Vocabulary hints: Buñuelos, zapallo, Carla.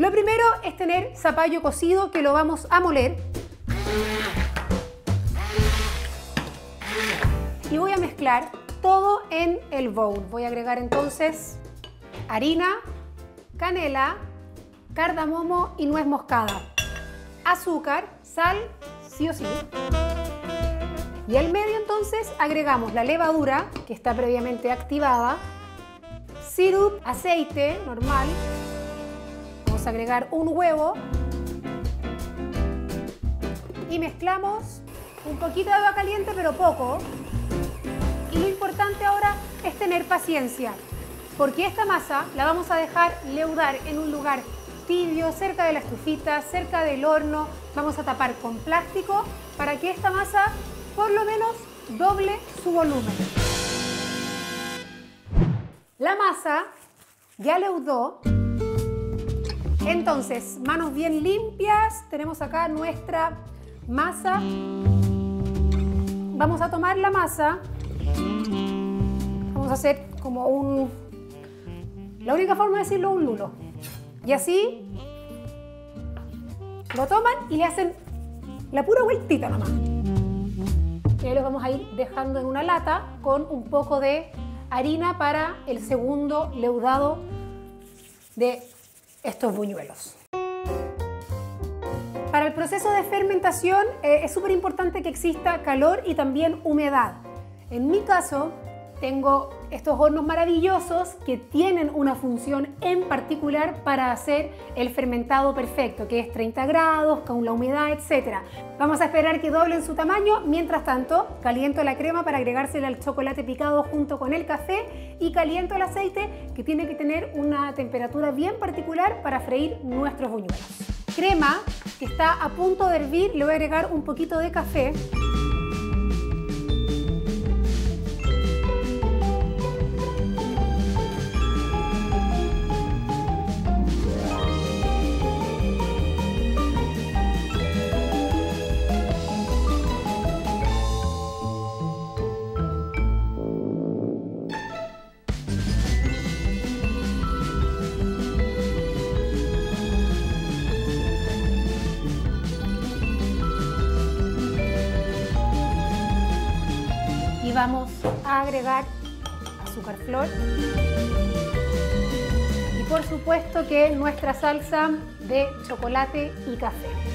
Lo primero es tener zapallo cocido, que lo vamos a moler. Y voy a mezclar todo en el bowl. Voy a agregar entonces harina, canela, cardamomo y nuez moscada, azúcar, sal, sí o sí. Y al medio entonces agregamos la levadura, que está previamente activada, sirup, aceite normal. Vamos a agregar un huevo y mezclamos un poquito de agua caliente, pero poco. Y lo importante ahora es tener paciencia, porque esta masa la vamos a dejar leudar en un lugar tibio, cerca de la estufita, cerca del horno. Vamos a tapar con plástico para que esta masa por lo menos doble su volumen. La masa ya leudó. Entonces, manos bien limpias, tenemos acá nuestra masa. Vamos a tomar la masa. Vamos a hacer como un... La única forma de decirlo es un lulo. Y así lo toman y le hacen la pura vueltita nomás. Y ahí los vamos a ir dejando en una lata con un poco de harina para el segundo leudado de estos buñuelos. Para el proceso de fermentación es súper importante que exista calor y también humedad. En mi caso, tengo estos hornos maravillosos que tienen una función en particular para hacer el fermentado perfecto, que es 30 grados, con la humedad, etc. Vamos a esperar que doblen su tamaño. Mientras tanto, caliento la crema para agregársela al chocolate picado junto con el café y caliento el aceite, que tiene que tener una temperatura bien particular para freír nuestros buñuelos. Crema que está a punto de hervir, le voy a agregar un poquito de café. Y vamos a agregar azúcar flor y por supuesto que nuestra salsa de chocolate y café.